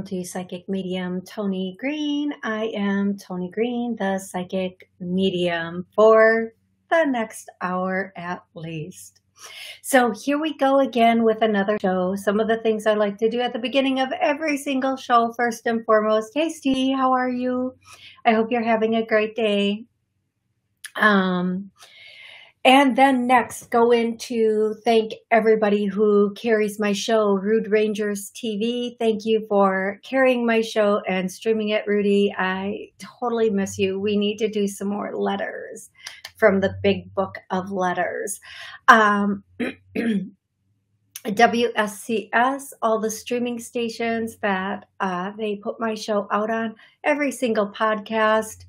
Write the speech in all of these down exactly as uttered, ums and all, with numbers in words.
welcome to Psychic Medium Toni Green. I am Toni Green, the Psychic Medium, for the next hour at least. So here we go again with another show. Some of the things I like to do at the beginning of every single show, first and foremost. Hey Steve, how are you? I hope you're having a great day. Um... And then next, go into thank everybody who carries my show, Rude Rangers T V. Thank you for carrying my show and streaming it, Rudy. I totally miss you. We need to do some more letters from the big book of letters. Um, W S C S, all the streaming stations that uh, they put my show out on, every single podcast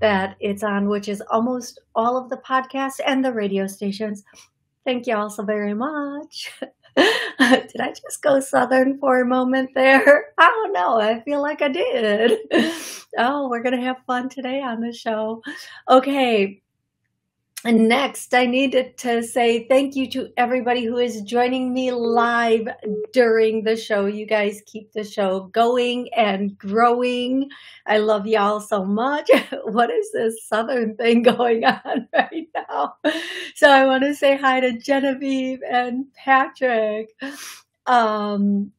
that it's on, which is almost all of the podcasts and the radio stations. Thank you all so very much. Did I just go Southern for a moment there? I don't know. I feel like I did. Oh, we're going to have fun today on the show. Okay. And next, I needed to say thank you to everybody who is joining me live during the show. You guys keep the show going and growing. I love y'all so much. What is this Southern thing going on right now? So I want to say hi to Genevieve and Patrick. Um,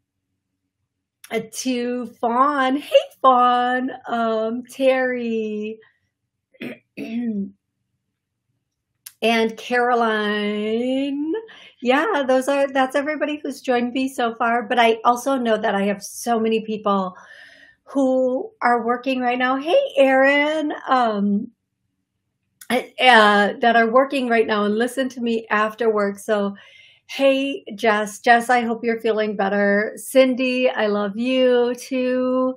to Fawn. Hey, Fawn. Um, Terry. And Caroline. Yeah, those are, that's everybody who's joined me so far. But I also know that I have so many people who are working right now. Hey, Erin, um, uh, that are working right now and listen to me after work. So, hey, Jess, Jess, I hope you're feeling better. Cindy, I love you too.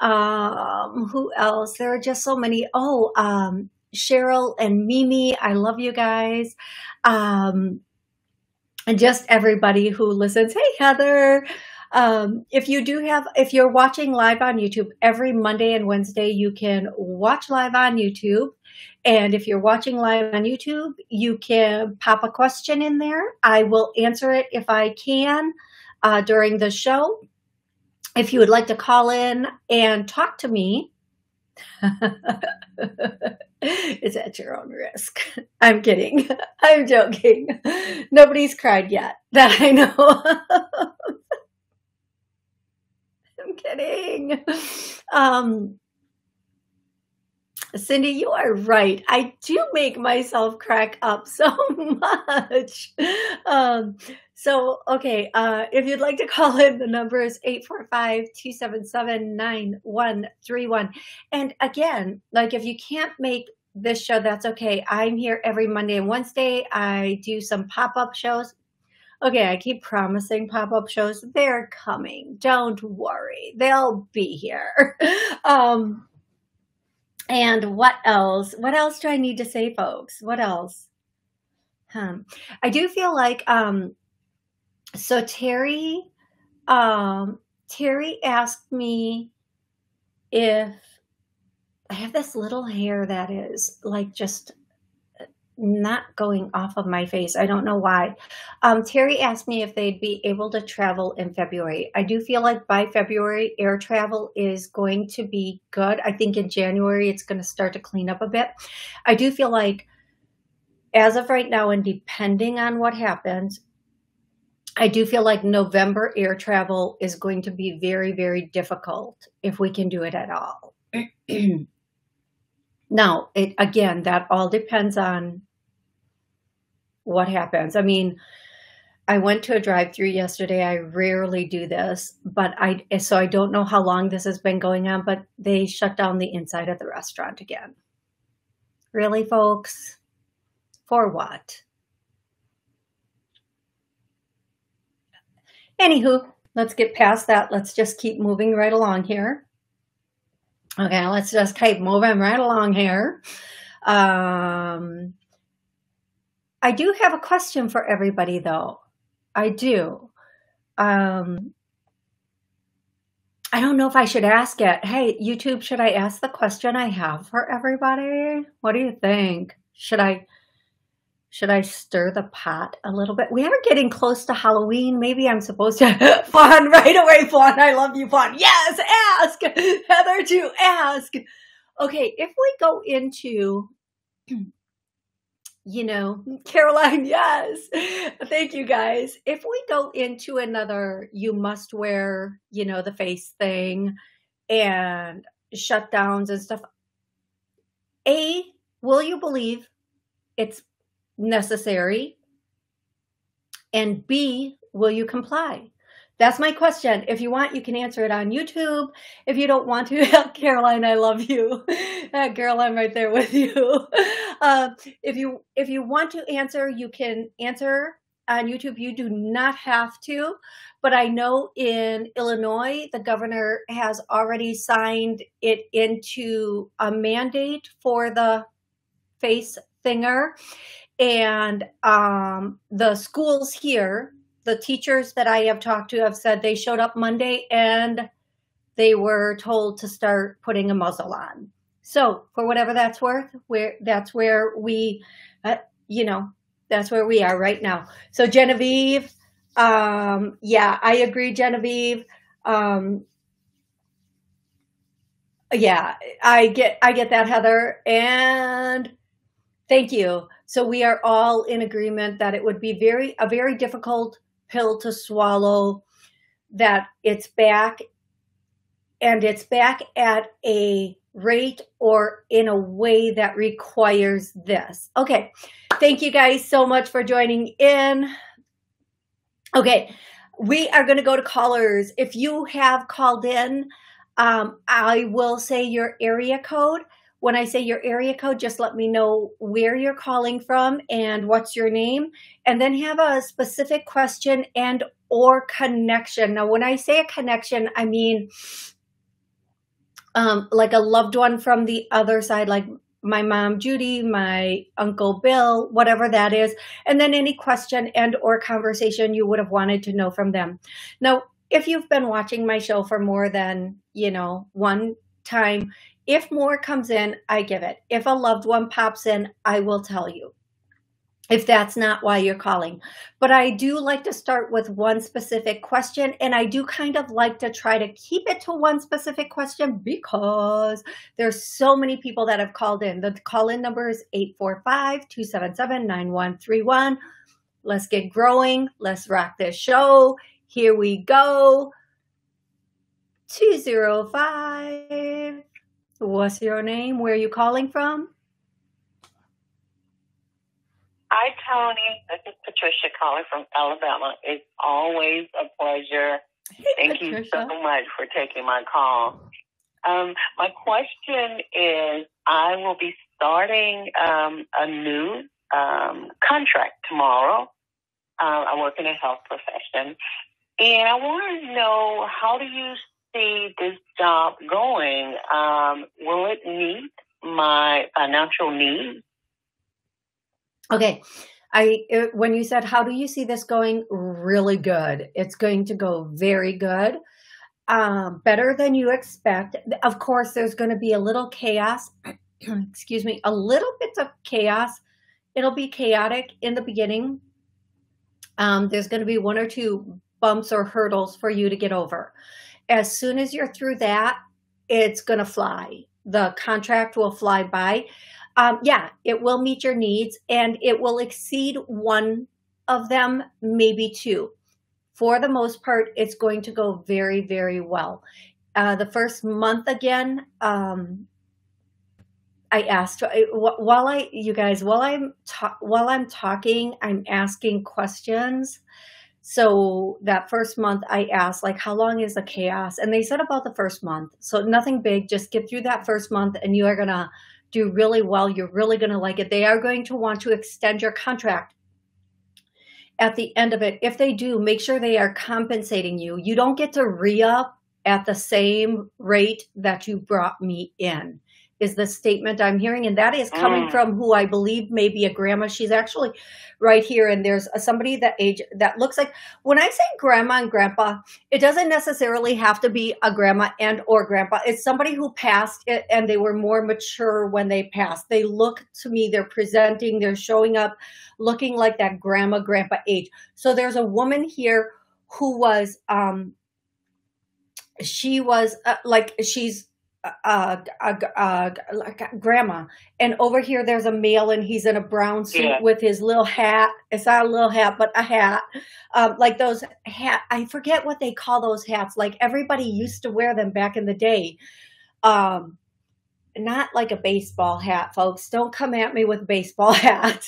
Um, who else? There are just so many. Oh, um, Cheryl and Mimi, I love you guys. Um, and just everybody who listens. Hey, Heather. Um, if you do have, if you're watching live on YouTube, every Monday and Wednesday, you can watch live on YouTube. And if you're watching live on YouTube, you can pop a question in there. I will answer it if I can uh, during the show. If you would like to call in and talk to me, it's at your own risk. I'm kidding. I'm joking. Nobody's cried yet that I know of. I'm kidding. Um, Cindy, you are right. I do make myself crack up so much. Um, so, okay, uh, if you'd like to call in, the number is eight four five, two seven seven, nine one three one. And again, like if you can't make this show, that's okay. I'm here every Monday and Wednesday. I do some pop-up shows. Okay, I keep promising pop-up shows. They're coming. Don't worry. They'll be here. Um And what else? What else do I need to say, folks? What else? Um, I do feel like, um, so Terry, um, Terry asked me if I have this little hair that is like just not going off of my face. I don't know why. Um, Terry asked me if they'd be able to travel in February. I do feel like by February, air travel is going to be good. I think in January, it's going to start to clean up a bit. I do feel like as of right now, and depending on what happens, I do feel like November air travel is going to be very, very difficult if we can do it at all. Now, it, again, that all depends on what happens. I mean, I went to a drive-through yesterday. I rarely do this, but I, so I don't know how long this has been going on, but they shut down the inside of the restaurant again. Really, folks? For what? Anywho, let's get past that. Let's just keep moving right along here. Okay, let's just keep moving right along here. Um, I do have a question for everybody, though. I do. Um, I don't know if I should ask it. Hey, YouTube, should I ask the question I have for everybody? What do you think? Should I, Should I stir the pot a little bit? We are getting close to Halloween. Maybe I'm supposed to. Fawn, right away, Fawn. I love you, Fawn. Yes, ask. Heather, to ask. Okay, if we go into, you know, Caroline, yes. Thank you, guys. If we go into another, you must wear, you know, the face thing and shutdowns and stuff. A, will you believe it's necessary? And B, will you comply? That's my question. If you want, you can answer it on YouTube. If you don't want to, Caroline, I love you. Girl, I'm right there with you. Uh, if you if you want to answer, you can answer on YouTube. You do not have to. But I know in Illinois, the governor has already signed it into a mandate for the face thinger. And um, the schools here, the teachers that I have talked to have said they showed up Monday and they were told to start putting a muzzle on. So for whatever that's worth, where that's where we, uh, you know, that's where we are right now. So Genevieve, um, yeah, I agree, Genevieve. Um, yeah, I get, I get that, Heather, and thank you. So we are all in agreement that it would be very a very difficult pill to swallow, that it's back, and it's back at a rate or in a way that requires this. Okay, thank you guys so much for joining in. Okay, we are going to go to callers. If you have called in, um, I will say your area code. When I say your area code, just let me know where you're calling from and what's your name, and then have a specific question and or connection. Now, when I say a connection, I mean um, like a loved one from the other side, like my mom, Judy, my uncle, Bill, whatever that is, and then any question and or conversation you would have wanted to know from them. Now, if you've been watching my show for more than, you know, one time, if more comes in, I give it. If a loved one pops in, I will tell you, if that's not why you're calling. But I do like to start with one specific question, and I do kind of like to try to keep it to one specific question because there's so many people that have called in. The call-in number is eight four five, two seven seven, nine one three one. Let's get growing. Let's rock this show. Here we go. two zero five. What's your name? Where are you calling from? Hi, Tony. This is Patricia calling from Alabama. It's always a pleasure. Hey, Thank Patricia. you so much for taking my call. Um, my question is, I will be starting um, a new um, contract tomorrow. Uh, I work in a health profession. And I want to know, how do you this job going? Um, will it meet my financial needs? Okay. I, it, when you said, how do you see this going? Really good. It's going to go very good. Um, better than you expect. Of course, there's going to be a little chaos. Excuse me. A little bit of chaos. It'll be chaotic in the beginning. Um, there's going to be one or two bumps or hurdles for you to get over. As soon as you're through that, it's going to fly. The contract will fly by. Um, yeah, it will meet your needs, and it will exceed one of them, maybe two. For the most part, it's going to go very, very well. Uh, the first month again, um, I asked, while I, you guys, while I'm, while I'm talking, I'm asking questions. So that first month I asked, like, how long is the chaos? And they said about the first month. So nothing big, just get through that first month and you are going to do really well. You're really going to like it. They are going to want to extend your contract at the end of it. If they do, make sure they are compensating you. You don't get to re-up at the same rate that you brought me in. is the statement I'm hearing. And that is coming mm. from who I believe may be a grandma. She's actually right here. And there's somebody that age that looks like, when I say grandma and grandpa, it doesn't necessarily have to be a grandma and or grandpa. It's somebody who passed it and they were more mature when they passed. They look to me, they're presenting, they're showing up looking like that grandma, grandpa age. So there's a woman here who was, um, she was uh, like, she's, Uh, uh, uh, grandma, and over here there's a male, and he's in a brown suit yeah. with his little hat. It's not a little hat, but a hat, um, like those hat. I forget what they call those hats. Like everybody used to wear them back in the day. Um, not like a baseball hat, folks. Don't come at me with a baseball hat.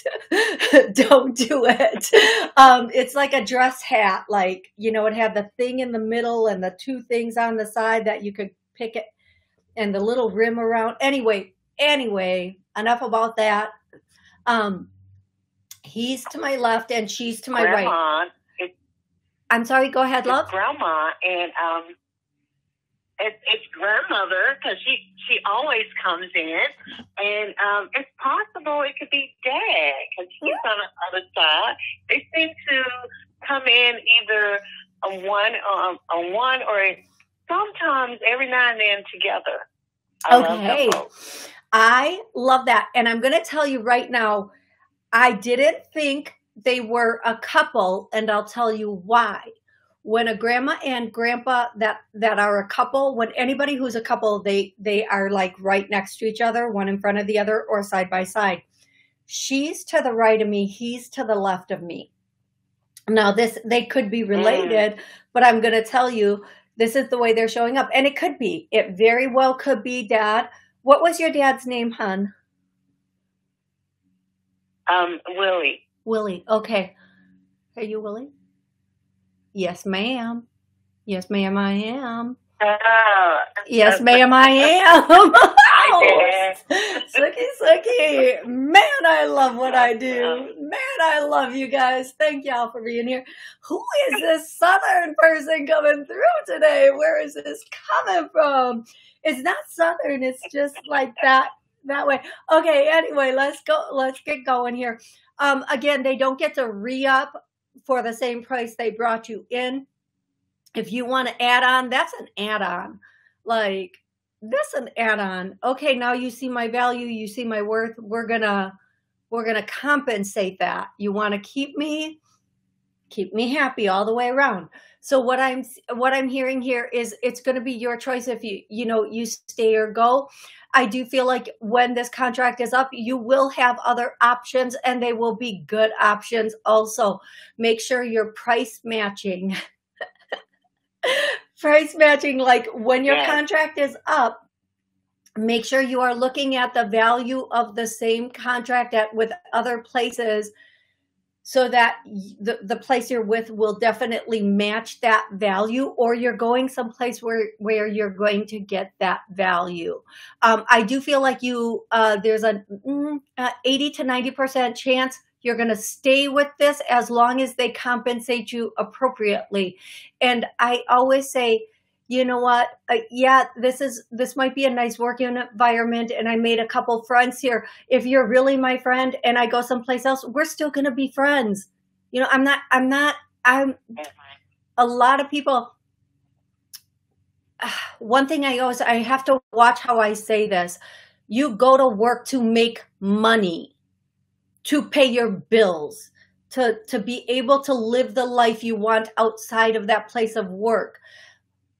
Don't do it. Um, it's like a dress hat. Like, you know, it had the thing in the middle and the two things on the side that you could pick it. And the little rim around. Anyway, anyway, enough about that. Um, he's to my left and she's to my grandma, right. It's, I'm sorry. Go ahead, it's love. Grandma and um, it, it's grandmother because she she always comes in, and um, it's possible it could be dad because he's yeah. on the other side. They seem to come in either a one um a one or a. Sometimes every now and then together. I okay. Love I love that. And I'm going to tell you right now, I didn't think they were a couple, and I'll tell you why. When a grandma and grandpa that, that are a couple, when anybody who's a couple, they, they are like right next to each other, one in front of the other or side by side. She's to the right of me. He's to the left of me. Now this, they could be related, mm. but I'm going to tell you, this is the way they're showing up. And it could be. It very well could be dad. What was your dad's name, hon? Um, Willie. Willie. Okay. Are you Willie? Yes, ma'am. Yes, ma'am, I am. Oh. Yes, ma'am, I am. Suki, Suki. Man, I love what I do. Man, I love you guys. Thank y'all for being here. Who is this Southern person coming through today? Where is this coming from? It's not Southern. It's just like that, that way. Okay. Anyway, let's go. Let's get going here. Um, again, they don't get to re-up for the same price they brought you in. If you want to add on, that's an add-on. Like, that's an add-on. Okay, now you see my value, you see my worth. We're gonna we're gonna compensate that. You want to keep me, keep me happy all the way around. So what I'm what I'm hearing here is it's gonna be your choice if you you know you stay or go. I do feel like when this contract is up, you will have other options, and they will be good options also. Make sure you're price matching. Price matching, like when your yes. contract is up, make sure you are looking at the value of the same contract at with other places so that the, the place you're with will definitely match that value, or you're going someplace where, where you're going to get that value. Um, I do feel like you, uh, there's an mm, uh, eighty to ninety percent chance you're going to stay with this as long as they compensate you appropriately. And I always say, you know what? Uh, yeah, this is, this might be a nice working environment. And I made a couple friends here. If you're really my friend and I go someplace else, we're still going to be friends. You know, I'm not, I'm not, I'm a lot of people. Uh, one thing I always, I have to watch how I say this. You go to work to make money, to pay your bills, to, to be able to live the life you want outside of that place of work.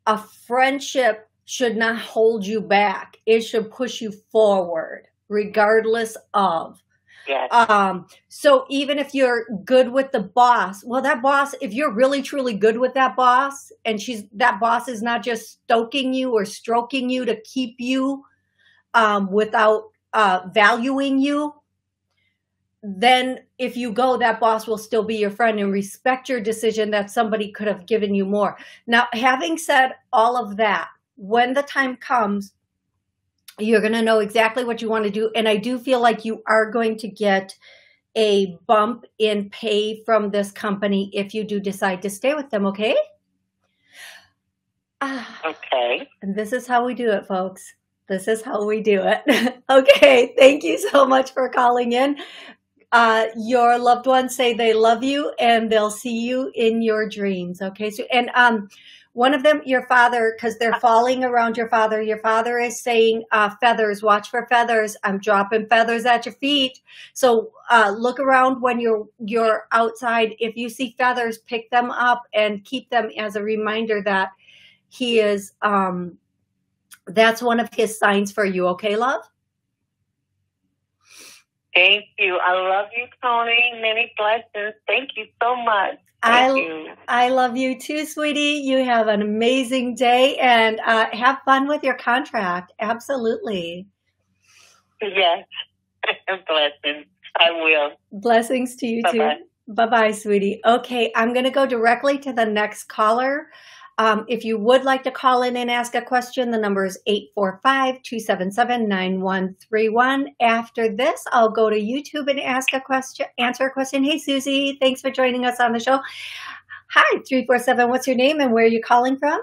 A friendship should not hold you back. It should push you forward, regardless of. Yes. Um, so even if you're good with the boss, well, that boss, if you're really, truly good with that boss, and she's that boss is not just stoking you or stroking you to keep you um, without uh, valuing you, then if you go, that boss will still be your friend and respect your decision that somebody could have given you more. Now, having said all of that, when the time comes, you're going to know exactly what you want to do. And I do feel like you are going to get a bump in pay from this company if you do decide to stay with them, okay? Okay. And this is how we do it, folks. This is how we do it. Okay, thank you so much for calling in. Uh, your loved ones say they love you and they'll see you in your dreams. Okay, so and um, one of them, your father, because they're falling around your father. Your father is saying, uh, feathers, watch for feathers. I'm dropping feathers at your feet. So uh, look around when you're, you're outside. If you see feathers, pick them up and keep them as a reminder that he is, um, that's one of his signs for you. Okay, love? Thank you. I love you, Tony. Many blessings. Thank you so much. Thank I, you. I love you too, sweetie. You have an amazing day and uh, have fun with your contract. Absolutely. Yes. Blessings. I will. Blessings to you Bye-bye. too. Bye-bye, sweetie. Okay, I'm going to go directly to the next caller. Um, if you would like to call in and ask a question, the number is eight four five, two seven seven, nine one three one. After this, I'll go to YouTube and ask a question, answer a question. Hey, Susie, thanks for joining us on the show. Hi, three four seven, what's your name and where are you calling from?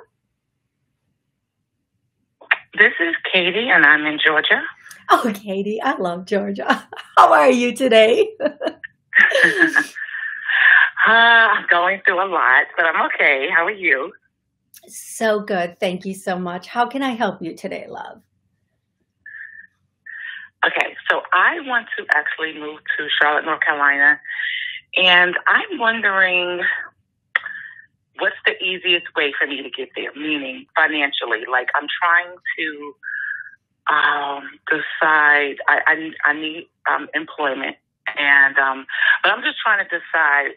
This is Katie, and I'm in Georgia. Oh, Katie, I love Georgia. How are you today? uh, I'm going through a lot, but I'm okay. How are you? So good. Thank you so much. How can I help you today, love? Okay, so I want to actually move to Charlotte, North Carolina, and I'm wondering what's the easiest way for me to get there, meaning financially. Like, I'm trying to um, decide. I, I, I need um, employment, and um, but I'm just trying to decide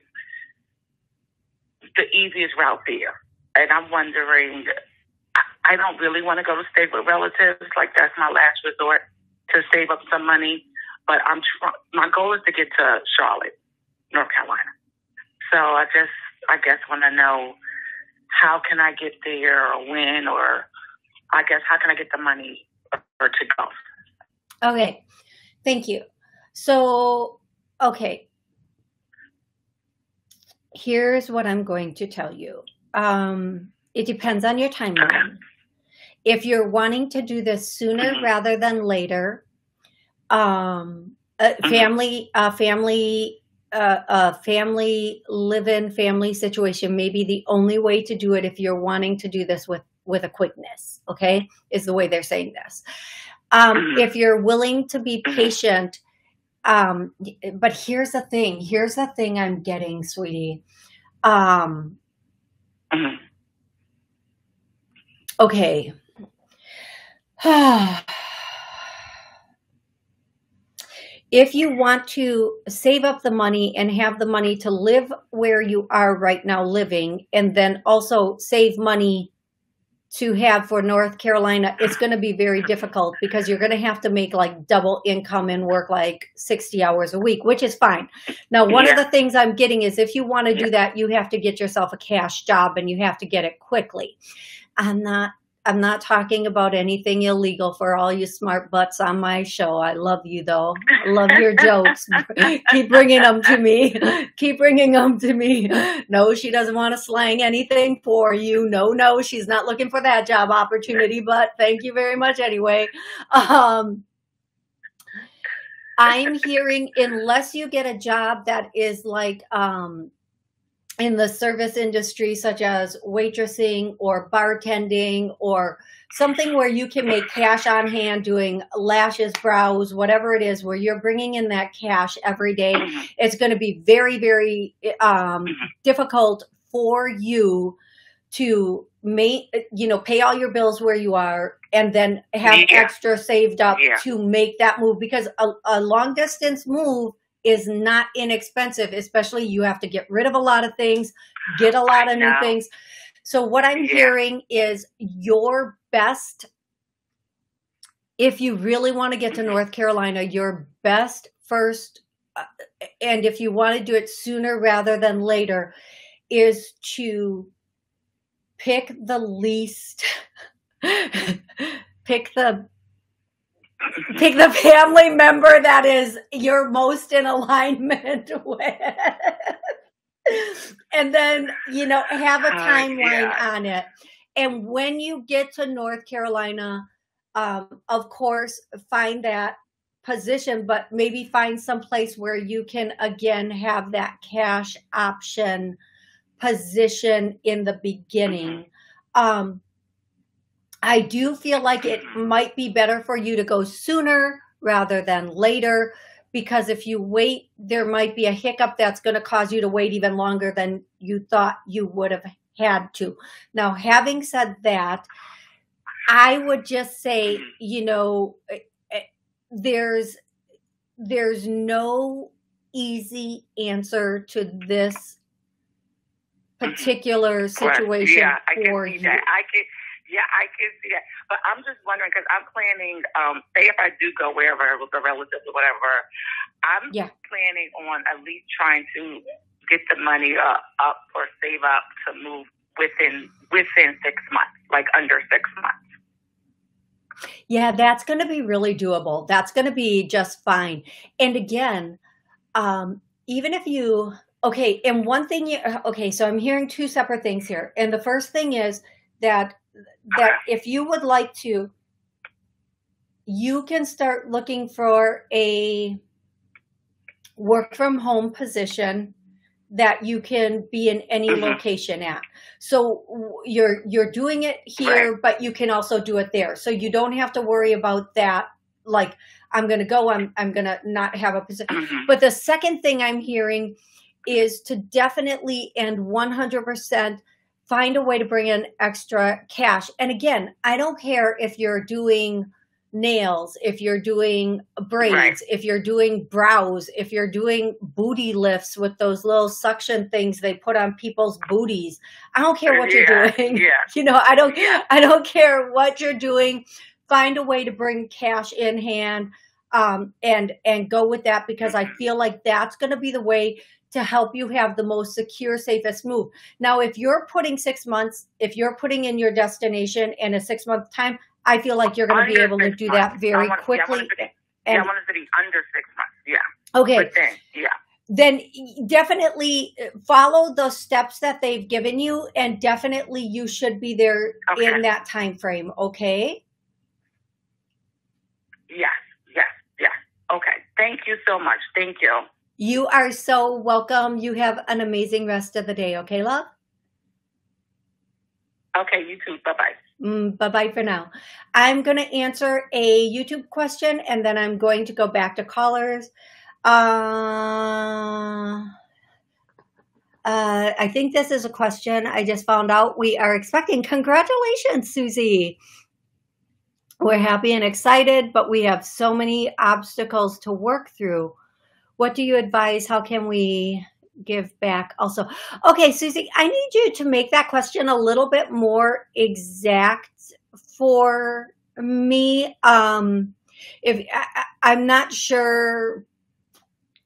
the easiest route there. And I'm wondering, I don't really want to go to stay with relatives. Like, that's my last resort to save up some money. But I'm tr my goal is to get to Charlotte, North Carolina. So I just, I guess, want to know how can I get there or when, or I guess how can I get the money or to go? Okay, thank you. So, okay, here's what I'm going to tell you. Um, it depends on your timeline. Okay. If you're wanting to do this sooner mm-hmm. rather than later, um, a mm-hmm. family, a family, uh, a family live-in family situation may be the only way to do it. If you're wanting to do this with, with a quickness, okay, is the way they're saying this. Um, mm-hmm. If you're willing to be patient, um, but here's the thing, here's the thing I'm getting, sweetie. Um, Mm-hmm. Okay. If you want to save up the money and have the money to live where you are right now living, and then also save money to have for North Carolina, it's going to be very difficult because you're going to have to make like double income and work like sixty hours a week, which is fine. Now, one yeah. of the things I'm getting is if you want to yeah. do that, you have to get yourself a cash job and you have to get it quickly. I'm not, I'm not talking about anything illegal for all you smart butts on my show. I love you though. I love your jokes. Keep bringing them to me. Keep bringing them to me. No, she doesn't want to slang anything for you. No, no, she's not looking for that job opportunity, but thank you very much anyway. Um, I'm hearing unless you get a job that is like, um, in the service industry, such as waitressing or bartending or something where you can make cash on hand doing lashes, brows, whatever it is, where you're bringing in that cash every day, it's going to be very, very um, difficult for you to make, you know, pay all your bills where you are and then have yeah. extra saved up yeah. to make that move, because a, a long distance move is not inexpensive, especially you have to get rid of a lot of things, get a lot I of know. new things. So what I'm yeah. hearing is your best, if you really want to get to North Carolina, your best first, uh, and if you want to do it sooner rather than later, is to pick the least, pick the Pick the family member that is you're most in alignment with. And then, you know, have a timeline uh, yeah. on it. And when you get to North Carolina, um, of course, find that position, but maybe find some place where you can, again, have that cash option position in the beginning. Um, I do feel like it might be better for you to go sooner rather than later, because if you wait, there might be a hiccup that's going to cause you to wait even longer than you thought you would have had to. Now, having said that, I would just say, you know, there's, there's no easy answer to this particular situation yeah, for I can see you. That. I can, yeah, I can see that. But I'm just wondering, because I'm planning, um, say if I do go wherever with the relatives or whatever, I'm yeah. planning on at least trying to get the money uh, up or save up to move within within six months, like under six months. Yeah, that's going to be really doable. That's going to be just fine. And again, um, even if you, okay, and one thing, you, okay, so I'm hearing two separate things here. And the first thing is that that okay. if you would like to, you can start looking for a work from home position that you can be in any mm-hmm. location at. So you're you're doing it here, right. but you can also do it there. So you don't have to worry about that. Like, I'm going to go, I'm, I'm going to not have a position. Mm-hmm. But the second thing I'm hearing is to definitely and one hundred percent find a way to bring in extra cash. And again, I don't care if you're doing nails, if you're doing braids, right. if you're doing brows, if you're doing booty lifts with those little suction things they put on people's booties. I don't care what yeah. you're doing. Yeah. You know, I don't yeah. I don't care what you're doing. Find a way to bring cash in hand um, and and go with that, because I feel like that's going to be the way to help you have the most secure, safest move. Now, if you're putting six months, if you're putting in your destination in a six-month time, I feel like you're going to be able to do that very quickly. Yeah, I want it to be under six months, yeah. Okay. But then, yeah. Then definitely follow the steps that they've given you, and definitely you should be there okay. in that time frame, okay? Yes, yes, yes. Okay. Thank you so much. Thank you. You are so welcome. You have an amazing rest of the day. Okay, love? Okay, you too. Bye-bye. Mm, bye-bye for now. I'm going to answer a YouTube question, and then I'm going to go back to callers. Uh, uh, I think this is a question I just found out we are expecting. Congratulations, Susie. We're happy and excited, but we have so many obstacles to work through. What do you advise? How can we give back also? Okay, Susie, I need you to make that question a little bit more exact for me. Um, if I, I'm not sure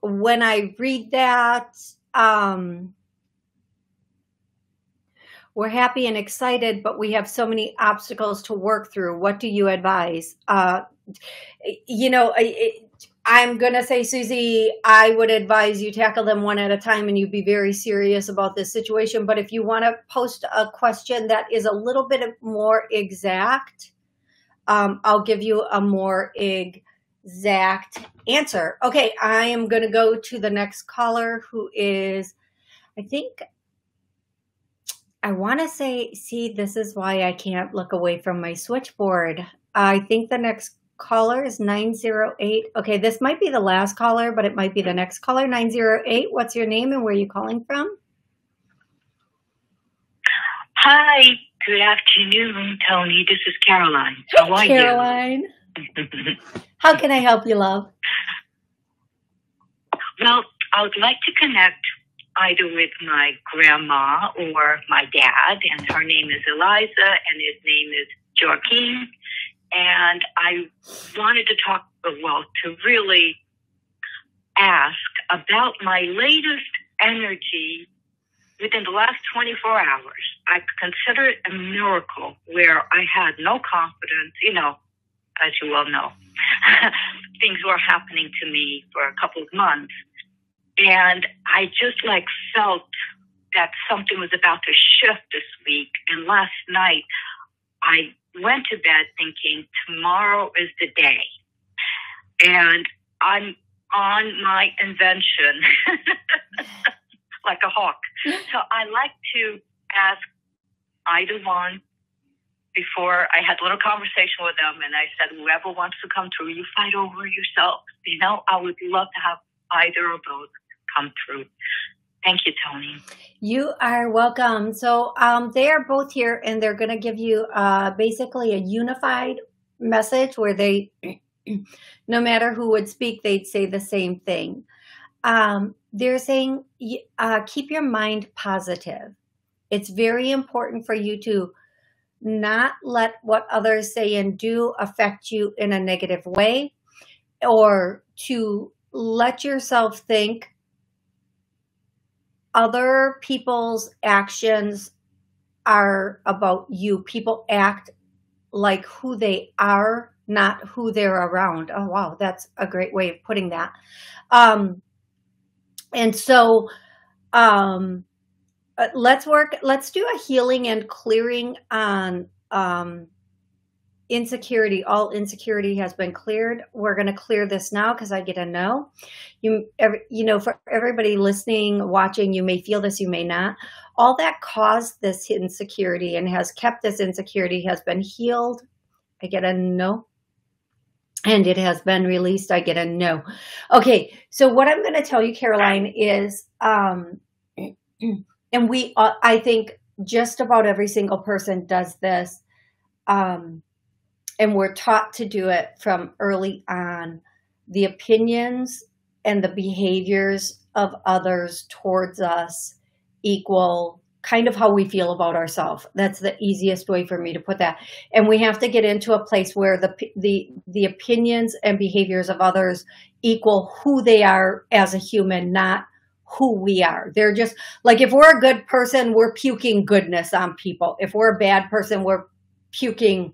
when I read that. Um, we're happy and excited, but we have so many obstacles to work through. What do you advise? Uh, you know, it, I'm going to say, Susie, I would advise you tackle them one at a time, and you be very serious about this situation. But if you want to post a question that is a little bit more exact, um, I'll give you a more exact answer. Okay, I am going to go to the next caller, who is, I think, I want to say, see, this is why I can't look away from my switchboard. I think the next caller is nine zero eight. Okay, this might be the last caller, but it might be the next caller. nine zero eight, what's your name and where are you calling from? Hi, good afternoon, Tony. This is Caroline. How are Caroline. you? Caroline. How can I help you, love? Well, I would like to connect either with my grandma or my dad, and her name is Eliza, and his name is Joaquin. And I wanted to talk, well, to really ask about my latest energy within the last twenty-four hours. I consider it a miracle where I had no confidence, you know, as you well know. Things were happening to me for a couple of months. And I just, like, felt that something was about to shift this week. And last night, I went to bed thinking tomorrow is the day, and I'm on my invention like a hawk. So I like to ask either one before I had a little conversation with them, and I said, whoever wants to come through, you fight over yourself. You know, I would love to have either of those come through. Thank you, Tony. You are welcome. So um, they are both here, and they're going to give you uh, basically a unified message where they, no matter who would speak, they'd say the same thing. Um, they're saying, uh, keep your mind positive. It's very important for you to not let what others say and do affect you in a negative way, or to let yourself think other people's actions are about you. People act like who they are, not who they're around. Oh, wow. That's a great way of putting that. Um, and so um, let's work. Let's do a healing and clearing on um, insecurity. All insecurity has been cleared. We're going to clear this now because I get a no. You, every, you know, for everybody listening, watching, you may feel this, you may not. All that caused this insecurity and has kept this insecurity has been healed. I get a no. And it has been released. I get a no. Okay. So what I'm going to tell you, Caroline, is, um, and we, uh, I think just about every single person does this. Um, And we're taught to do it from early on. The opinions and the behaviors of others towards us equal kind of how we feel about ourselves. That's the easiest way for me to put that. And we have to get into a place where the, the, the opinions and behaviors of others equal who they are as a human, not who we are. They're just like, if we're a good person, we're puking goodness on people. If we're a bad person, we're puking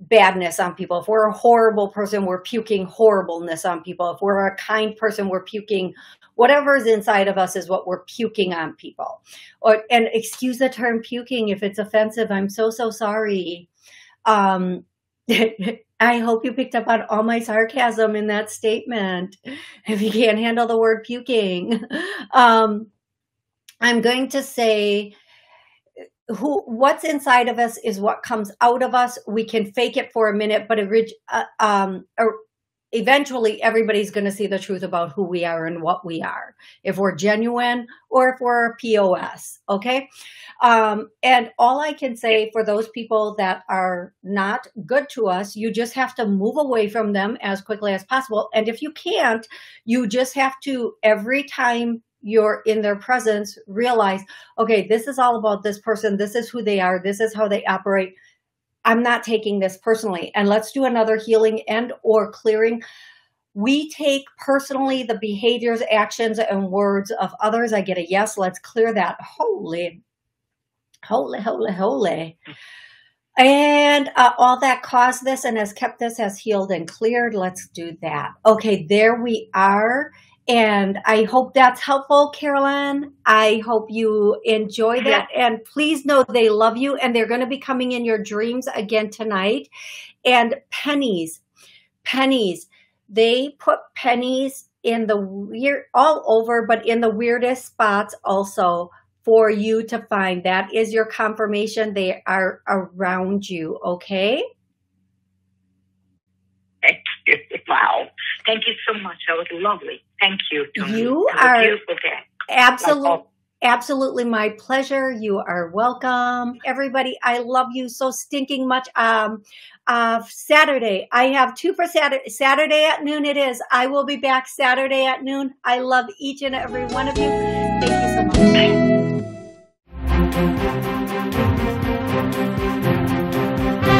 badness on people. If we're a horrible person, we're puking horribleness on people. If we're a kind person, we're puking whatever's inside of us is what we're puking on people. Or, and excuse the term puking if it's offensive. I'm so, so sorry. Um, I hope you picked up on all my sarcasm in that statement. If you can't handle the word puking, um, I'm going to say, Who, what's inside of us is what comes out of us. We can fake it for a minute, but uh, um, eventually everybody's going to see the truth about who we are and what we are, if we're genuine or if we're a P O S, okay? Um, and all I can say for those people that are not good to us, you just have to move away from them as quickly as possible. And if you can't, you just have to, every time you're in their presence, realize, okay, this is all about this person. This is who they are. This is how they operate. I'm not taking this personally. And let's do another healing and or clearing. We take personally the behaviors, actions, and words of others. I get a yes. Let's clear that. Holy, holy, holy, holy. And uh, all that caused this and has kept this, has healed and cleared. Let's do that. Okay, there we are. And I hope that's helpful, Caroline. I hope you enjoy that. Yeah. And please know they love you. And they're going to be coming in your dreams again tonight. And pennies, pennies. They put pennies in the weird, all over, but in the weirdest spots also for you to find. That is your confirmation. They are around you. Okay. Thank you. Wow. Thank you so much. That was lovely. Thank you, Tony. You are a beautiful day. Absolutely, absolutely my pleasure. You are welcome. Everybody, I love you so stinking much. Um, uh, Saturday, I have two for Saturday. Saturday at noon it is. I will be back Saturday at noon. I love each and every one of you. Thank you so much. Bye.